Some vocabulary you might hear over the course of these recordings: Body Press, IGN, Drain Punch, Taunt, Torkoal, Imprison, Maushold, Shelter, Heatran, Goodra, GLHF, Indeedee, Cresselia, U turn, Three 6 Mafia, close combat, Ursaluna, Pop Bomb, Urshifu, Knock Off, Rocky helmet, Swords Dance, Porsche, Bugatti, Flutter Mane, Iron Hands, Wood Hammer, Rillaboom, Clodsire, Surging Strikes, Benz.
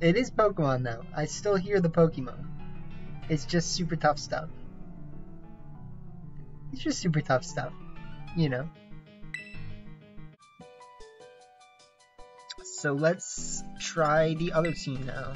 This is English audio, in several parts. It is Pokemon though. I still hear the Pokemon. It's just super tough stuff. It's just super tough stuff, you know. So let's try the other team now.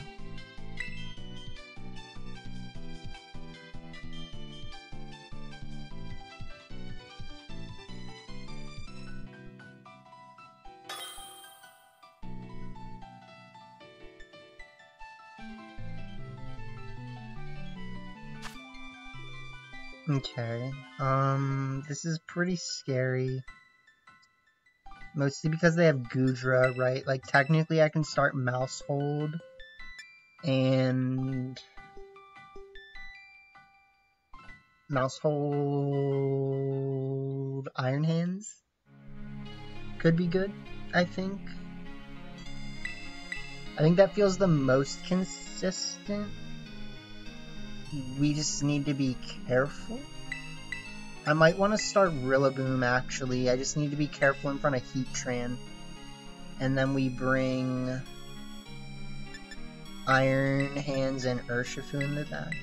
Okay, this is pretty scary. Mostly because they have Goodra, right? Like, technically I can start Maushold, and... Maushold... Iron Hands? Could be good, I think. I think that feels the most consistent. We just need to be careful. I might want to start Rillaboom, actually. I just need to be careful in front of Heatran. And then we bring Iron Hands and Urshifu in the back.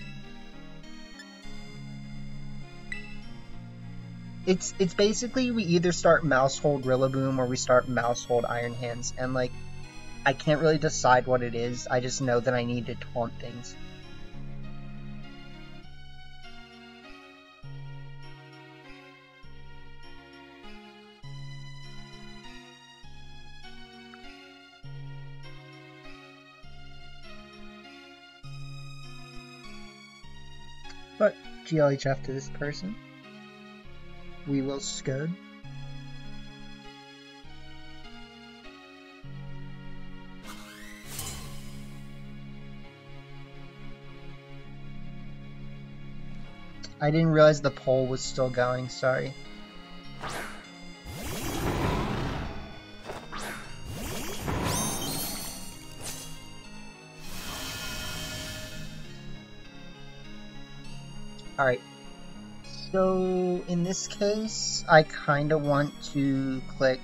It's basically we either start Maushold Rillaboom or we start Maushold Iron Hands. And, like, I can't really decide what it is. I just know that I need to taunt things. But GLHF to this person. We will scud. I didn't realize the poll was still going, sorry. Alright, so in this case, I kind of want to click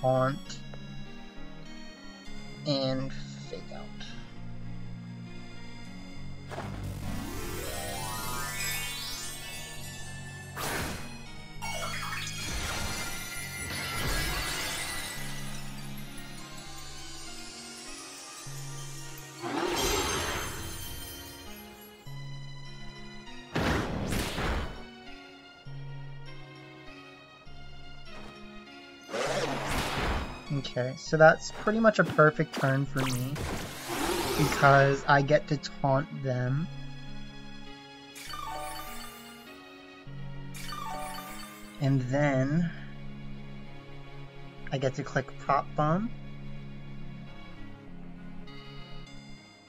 Taunt and Fake Out. Okay, so that's pretty much a perfect turn for me, because I get to taunt them. And then, I get to click Pop Bomb,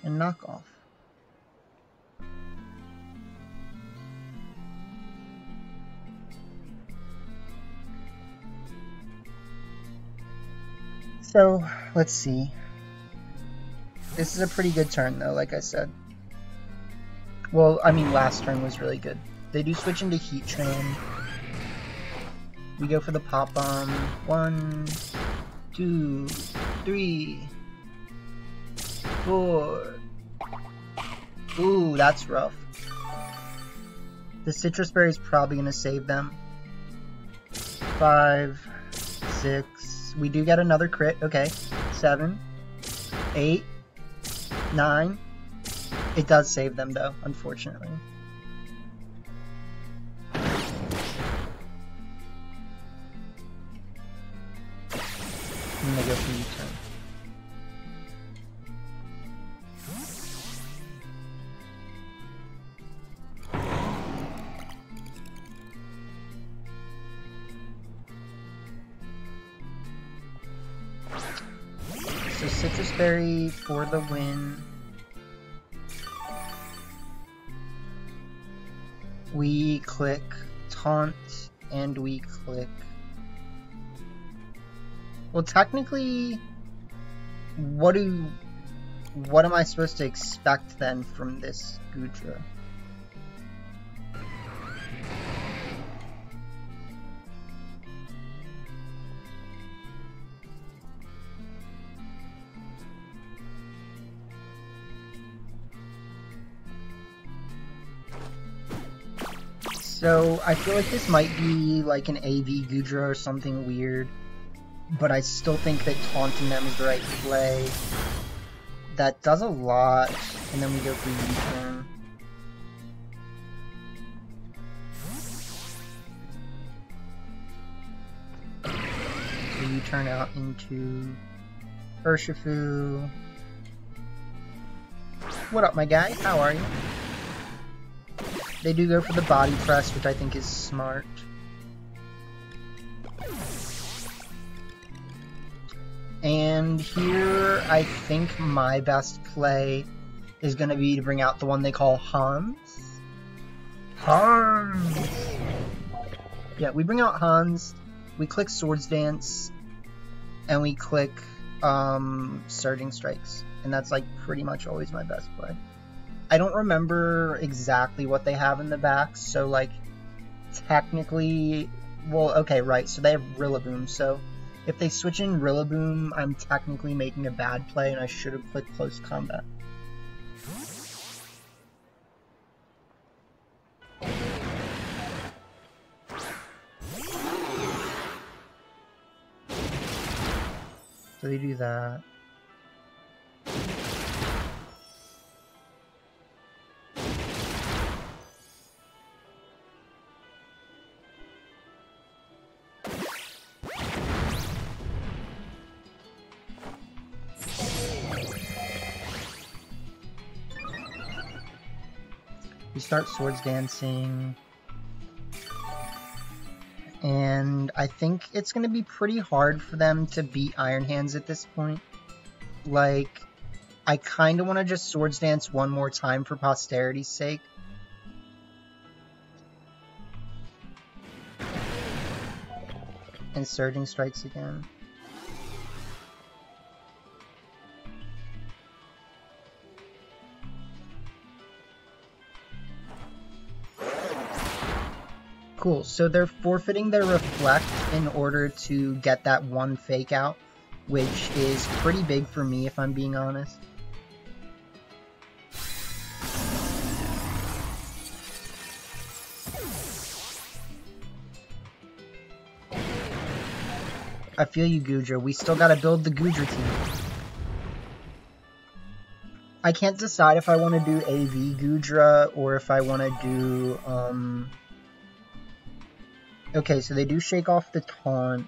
and Knock Off. So, let's see. This is a pretty good turn though, like I said. Well, I mean last turn was really good. They do switch into Heatran. We go for the Pop Bomb. 1, 2, 3, 4. Ooh, that's rough. The Citrus Berry is probably gonna save them. 5, 6. We do get another crit, okay. 7, 8, 9. It does save them though, unfortunately. I'm gonna go for U turn. Citrus Berry for the win. We click Taunt and we click... Well, technically, what am I supposed to expect then from this Goodra? So I feel like this might be like an AV Goodra or something weird, but I still think that taunting them is the right play. That does a lot, and then we go for U turn. So U turn out into Urshifu. What up, my guy? How are you? They do go for the body press, which I think is smart. And here, I think my best play is going to be to bring out the one they call Hans. Hans! Yeah, we bring out Hans, we click Swords Dance, and we click Surging Strikes. And that's like pretty much always my best play. I don't remember exactly what they have in the back, so like, technically, well, okay, right, so they have Rillaboom, so if they switch in Rillaboom, I'm technically making a bad play, and I should have clicked close combat. So they do that. Start Swords Dancing, and I think it's going to be pretty hard for them to beat Iron Hands at this point. Like, I kind of want to just Swords Dance one more time for posterity's sake. And Surging Strikes again. Cool, so they're forfeiting their Reflect in order to get that one Fake Out, which is pretty big for me if I'm being honest. I feel you, Goodra. We still gotta build the Goodra team. I can't decide if I want to do AV Goodra or if I want to do, Okay, so they do shake off the taunt.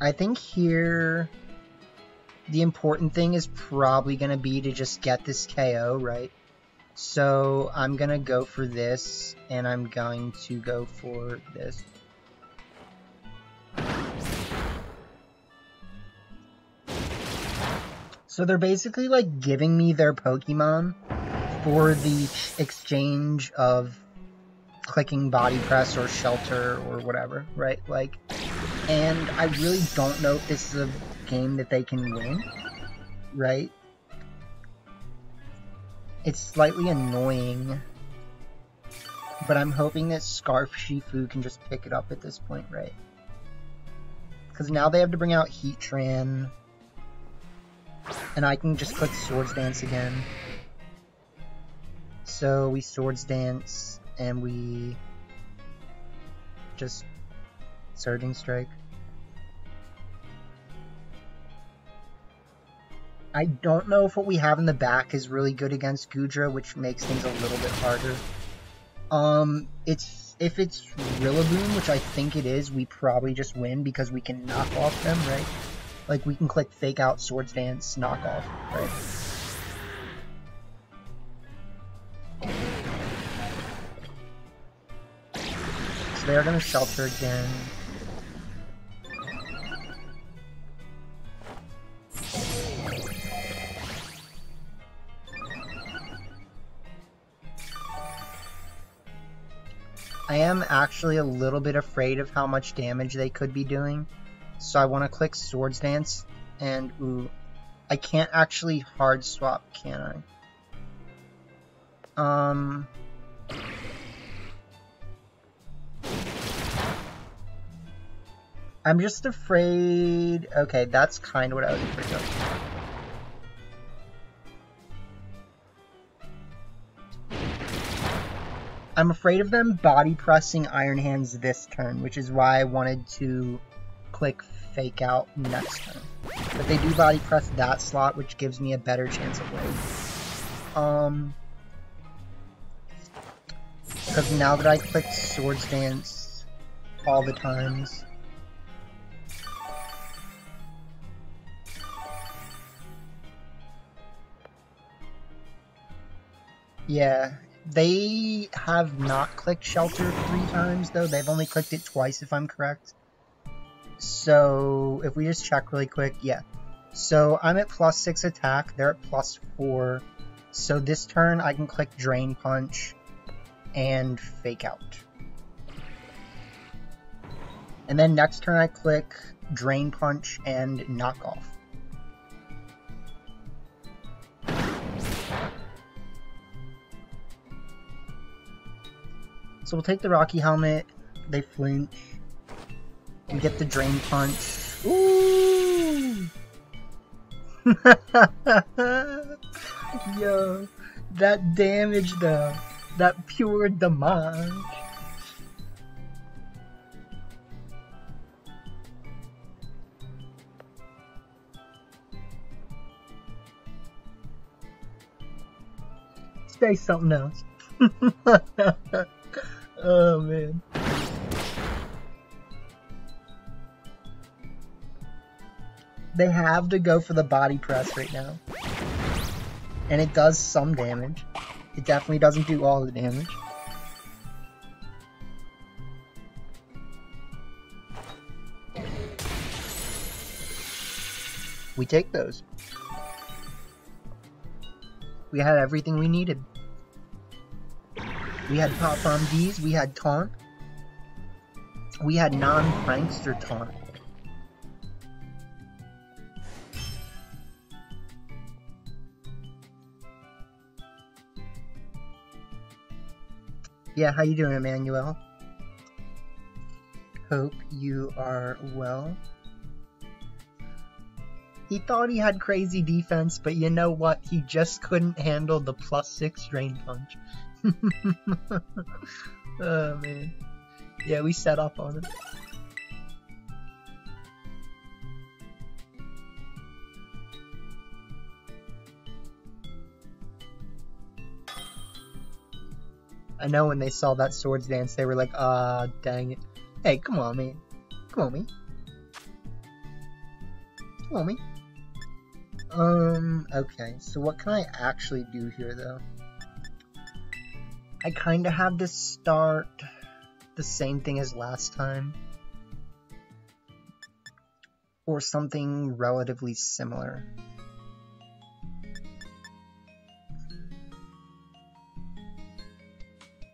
I think here, the important thing is probably going to be to just get this KO, right? So I'm going to go for this, and I'm going to go for this. So they're basically like giving me their Pokemon for the exchange of clicking Body Press or Shelter or whatever, right? Like, and I really don't know if this is a game that they can win, right? It's slightly annoying, but I'm hoping that Scarf Shifu can just pick it up at this point, right? Because now they have to bring out Heatran. And I can just click Swords Dance again. So we Swords Dance, and we just Surging Strike. I don't know if what we have in the back is really good against Goodra, which makes things a little bit harder. If it's Rillaboom, which I think it is, we probably just win because we can knock off them, right? Like, we can click Fake Out, Swords Dance, Knock Off, right? So they're gonna Shelter again. I am actually a little bit afraid of how much damage they could be doing. So I want to click Swords Dance, and ooh, I can't actually hard swap, can I? I'm just afraid... Okay, that's kind of what I was afraid of. I'm afraid of them body pressing Iron Hands this turn, which is why I wanted to click Fake Out next turn. But they do body press that slot, which gives me a better chance of winning. Because now that I clicked Swords Dance all the times... Yeah. They have not clicked Shelter 3 times, though. They've only clicked it twice, if I'm correct. So, if we just check really quick, yeah. So, I'm at +6 attack. They're at +4. So, this turn, I can click Drain Punch and Fake Out. And then next turn, I click Drain Punch and Knock Off. So we'll take the Rocky helmet, they flinch, we get the Drain Punch. Ooh! Yo, that damage though, that pure damage. Say something else. Oh, man. They have to go for the body press right now. And it does some damage. It definitely doesn't do all the damage. We take those. We had everything we needed. We had Pop Bomb D's, we had Taunt. We had non-prankster Taunt. Yeah, how you doing, Emmanuel? Hope you are well. He thought he had crazy defense, but you know what? He just couldn't handle the +6 Drain Punch. Oh man. Yeah, we set up on it. I know when they saw that Swords Dance, they were like, ah, dang it. Hey, come on, man. Come on, me. Come on, me. Okay. So what can I actually do here, though? I kind of have to start the same thing as last time, or something relatively similar.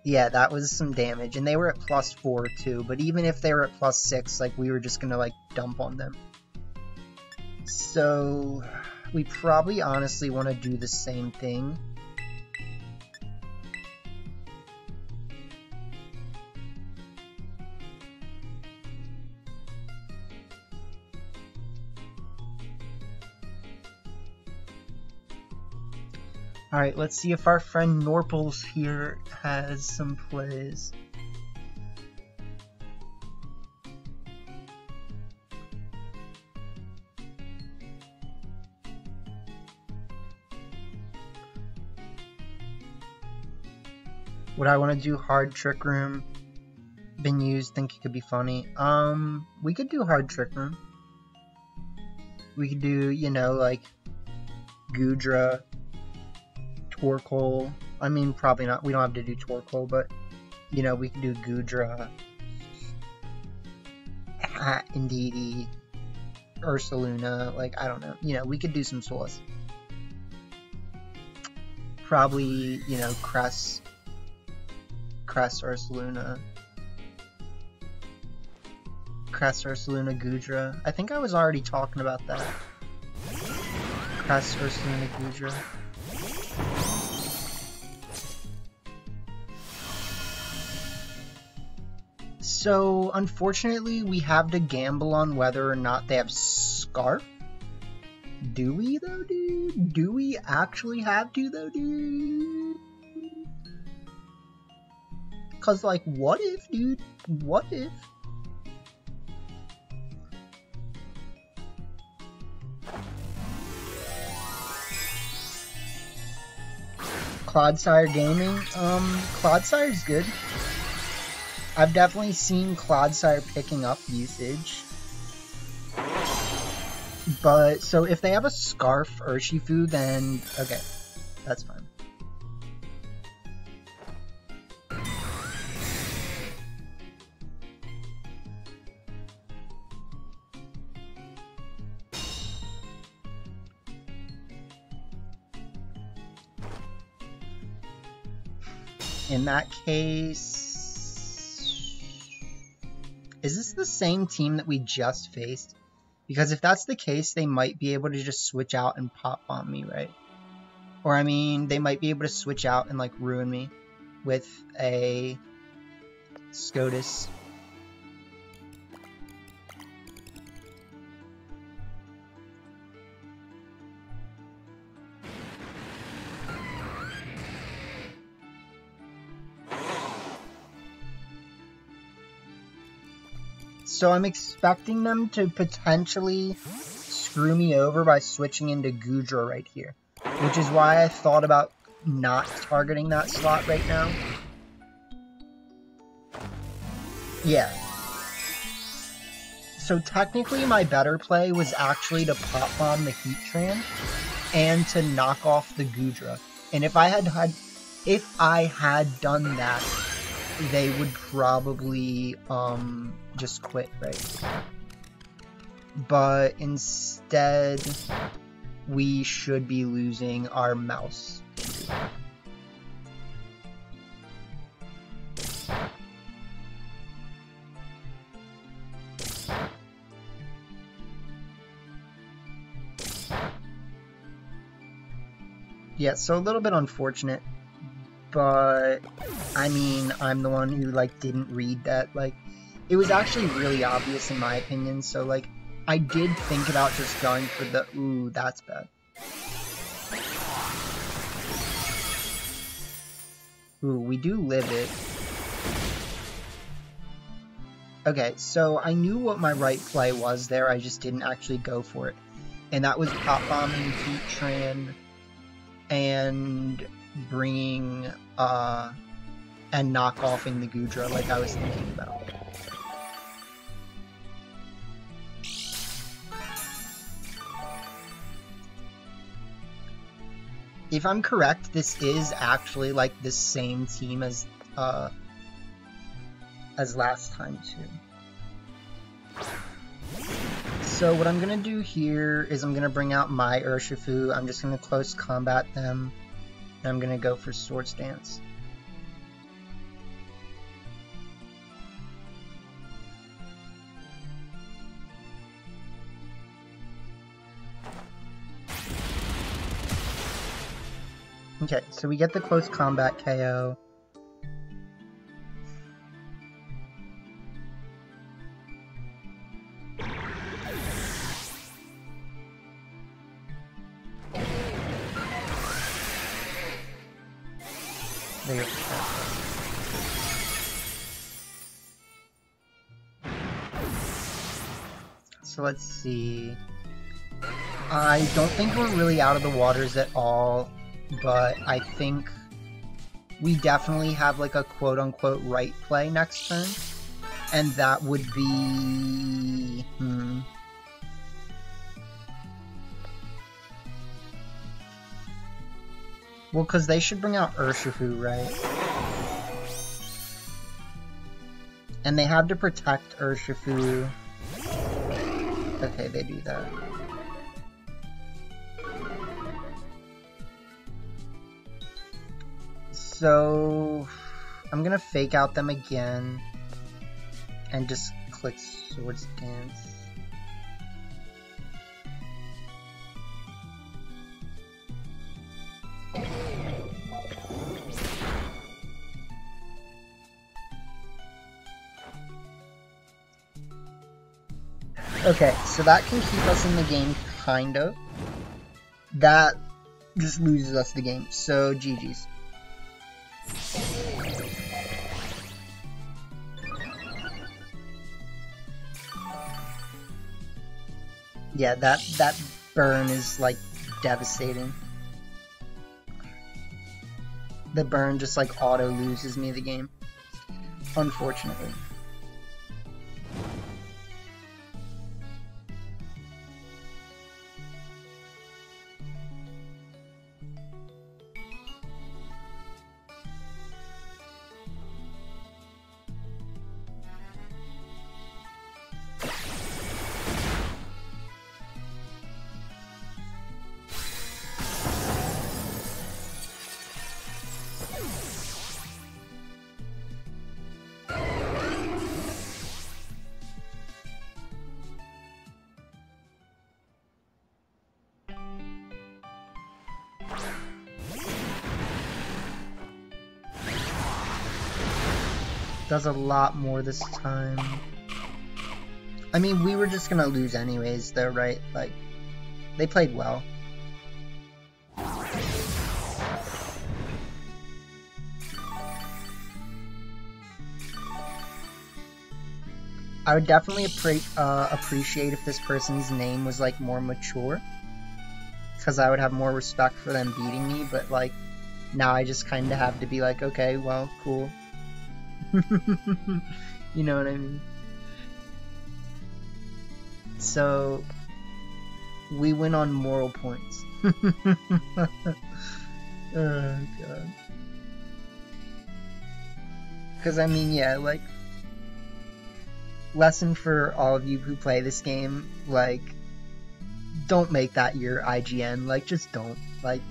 Yeah, that was some damage, and they were at +4 too, but even if they were at +6, like, we were just gonna, like, dump on them. So, we probably honestly want to do the same thing. Alright, let's see if our friend Norples here has some plays. Would I want to do hard Trick Room? Been used, think it could be funny. We could do hard Trick Room. We could do, you know, like, Goodra. Torkoal. I mean, probably not. We don't have to do Torkoal, but, you know, we can do Goodra, Indeedee, Ursaluna. Like, I don't know. You know, we could do some Solace. Probably, you know, Cress, Ursaluna, Goodra. I think I was already talking about that. Cress, Ursaluna, Goodra. So, unfortunately, we have to gamble on whether or not they have Scarf. Do we, though, dude? Do we actually have to, though, dude? Because, like, what if, dude? What if? Clodsire Gaming? Clodsire's good. I've definitely seen Clodsire picking up usage. But, so if they have a Scarf Urshifu, then, okay, that's fine. In that case, is this the same team that we just faced? Because if that's the case, they might be able to just switch out and pop bomb me, right? Or I mean, they might be able to switch out and like ruin me with a SCOTUS. So I'm expecting them to potentially screw me over by switching into Goodra right here. Which is why I thought about not targeting that slot right now. Yeah. So technically my better play was actually to pop bomb the Heatran and to knock off the Goodra. And if I had done that, they would probably just quit, right? But instead, we should be losing our mouse. Yeah, so a little bit unfortunate. But, I mean, I'm the one who, like, didn't read that, like, it was actually really obvious in my opinion, so, like, I did think about just going for the, ooh, that's bad. Ooh, we do live it. Okay, so I knew what my right play was there, I just didn't actually go for it. And that was pop bombing Heatran and bringing, and knock offing the Goodra like I was thinking about. If I'm correct, this is actually like the same team as last time too. So what I'm gonna do here is I'm gonna bring out my Urshifu, I'm just gonna close combat them. I'm gonna go for Swords Dance. Okay, so we get the close combat KO. So let's see. I don't think we're really out of the waters at all, but I think we definitely have like a quote-unquote right play next turn, and that would be... Well, because they should bring out Urshifu, right? And they have to protect Urshifu. Okay, they do that. So... I'm gonna fake out them again. And just click Swords Dance. Okay, so that can keep us in the game, kind of. That just loses us the game, so GG's. Yeah, that burn is, like, devastating. The burn just, like, auto-loses me the game. Unfortunately. Does a lot more this time. I mean, we were just gonna lose anyways though, right? Like, they played well. I would definitely appreciate if this person's name was, like, more mature, because I would have more respect for them beating me, but, like, now I just kinda have to be like, okay, well, cool. You know what I mean? So, we win on moral points. Oh, God. Because, I mean, yeah, like, lesson for all of you who play this game, like, don't make that your IGN. Like, just don't. Like,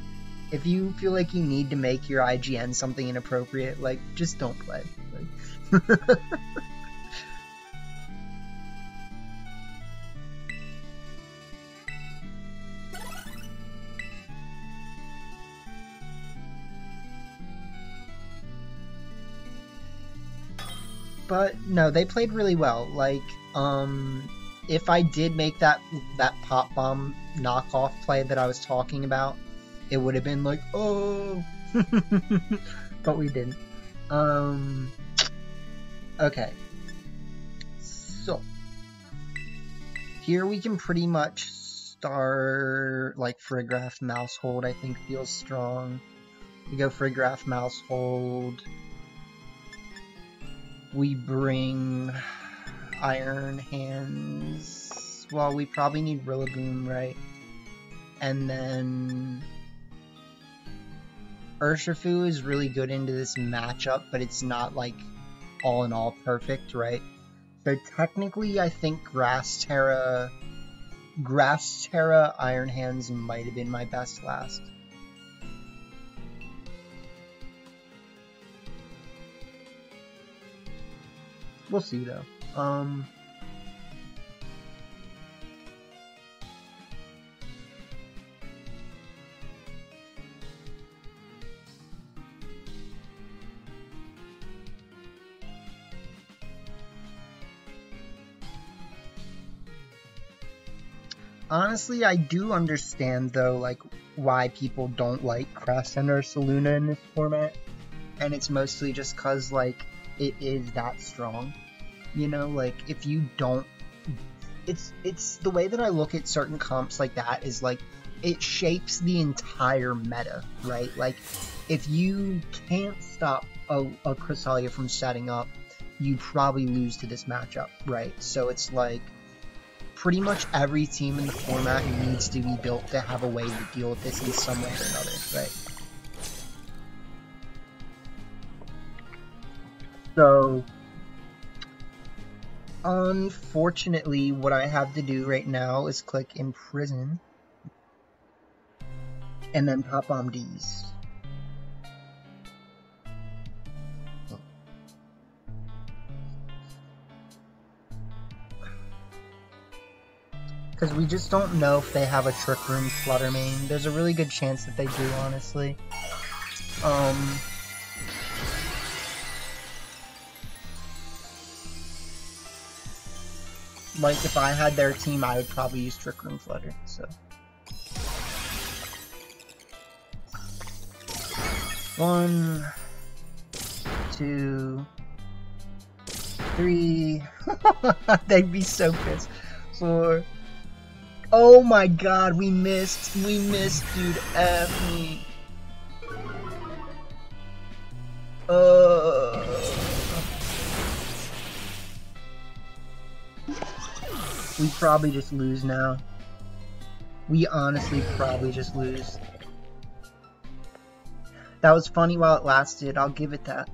if you feel like you need to make your IGN something inappropriate, like, just don't play. But no, they played really well. Like, if I did make that Pop Bomb knockoff play that I was talking about, it would have been like, oh, but we didn't. Okay, so here we can pretty much start, like, Frigraph Maushold, I think, feels strong. We go Frigraph Maushold. We bring Iron Hands. Well, we probably need Rillaboom, right? And then Urshifu is really good into this matchup, but it's not, like, all in all perfect, right? So technically I think Grass Terra Iron Hands might have been my best last. We'll see though. Honestly, I do understand, though, like, why people don't like Cress and Ursaluna in this format, and it's mostly just because, like, it is that strong, you know? Like, if you don't... It's the way that I look at certain comps like that is, like, it shapes the entire meta, right? Like, if you can't stop a Cresselia from setting up, you probably lose to this matchup, right? So it's, like... Pretty much every team in the format needs to be built to have a way to deal with this in some way or another, right? So, unfortunately, what I have to do right now is click Imprison, and then Pop Bomb D's. Because we just don't know if they have a Trick Room Flutter Mane. There's a really good chance that they do, honestly. like if I had their team, I would probably use Trick Room Flutter, so. One, two, three. They'd be so pissed. Four. Oh my god, we missed. We missed, dude. F me. We probably just lose now. We honestly probably just lose. That was funny while it lasted, I'll give it that.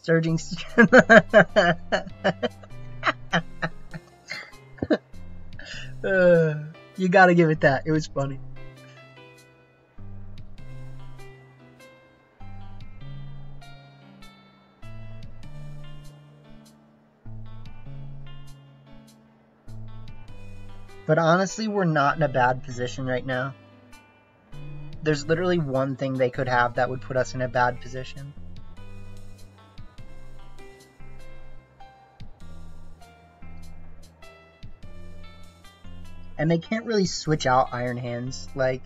Surging you gotta give it that, it was funny. But honestly, we're not in a bad position right now. There's literally one thing they could have that would put us in a bad position. And they can't really switch out Iron Hands, like...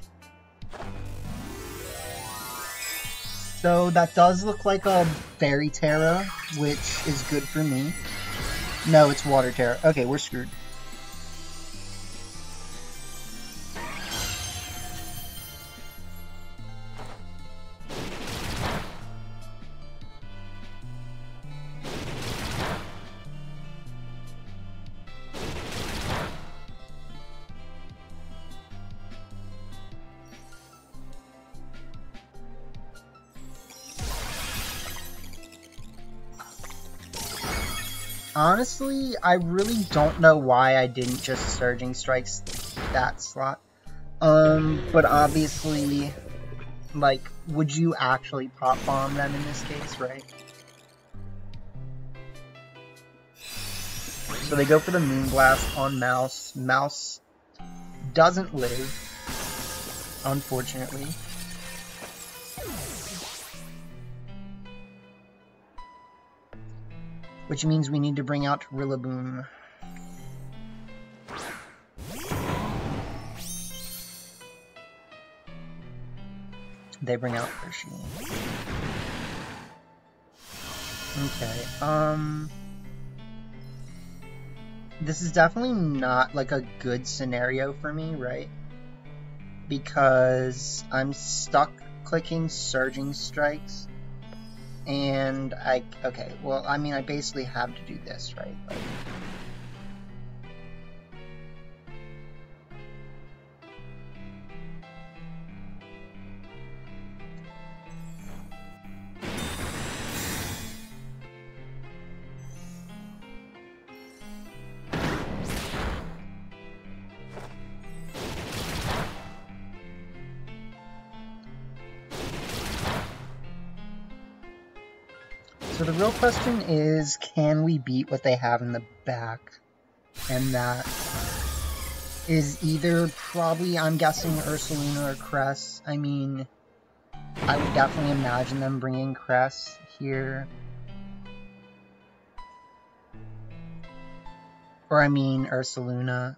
So that does look like a Fairy Terra, which is good for me. No, it's Water Terra. Okay, we're screwed. Honestly, I really don't know why I didn't just Surging Strikes that slot. But obviously, like, would you actually Pop Bomb them in this case, right? So they go for the Moon Blast on Mouse. Mouse doesn't live, unfortunately. Which means we need to bring out Rillaboom. They bring out Urshifu. Okay, this is definitely not like a good scenario for me, right? Because I'm stuck clicking Surging Strikes. And okay, well, I mean, I basically have to do this, right? Like, the real question is, can we beat what they have in the back? And that is either probably, I'm guessing, Ursaluna or Cress. I mean, I would definitely imagine them bringing Cress here. Or, I mean, Ursaluna.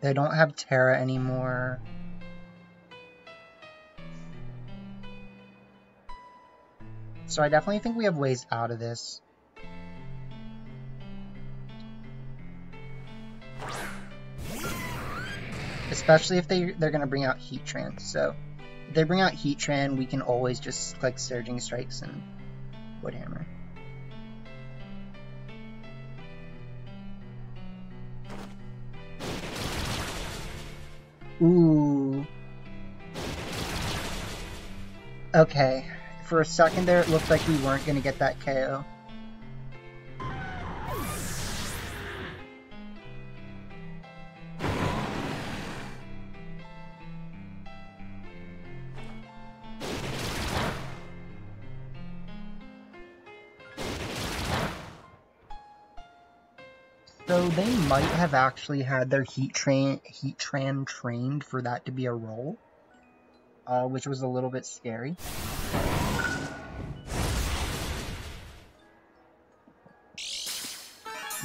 They don't have Terra anymore. So I definitely think we have ways out of this. Especially if they're going to bring out Heatran. So if they bring out Heatran, we can always just click Surging Strikes and Wood Hammer. Ooh. Okay. For a second there, it looked like we weren't going to get that KO. So they might have actually had their Heatran trained for that to be a roll, which was a little bit scary.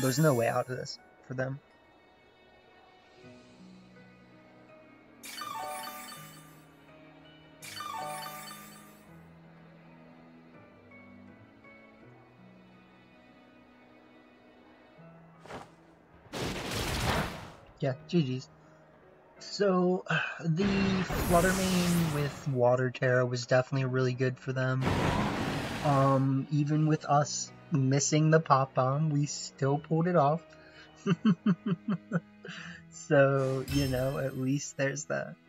There's no way out of this for them. Yeah, GG's. So, the Flutter Mane with Water Terra was definitely really good for them. Even with us missing the Pop Bomb, we still pulled it off. So, you know, at least there's that.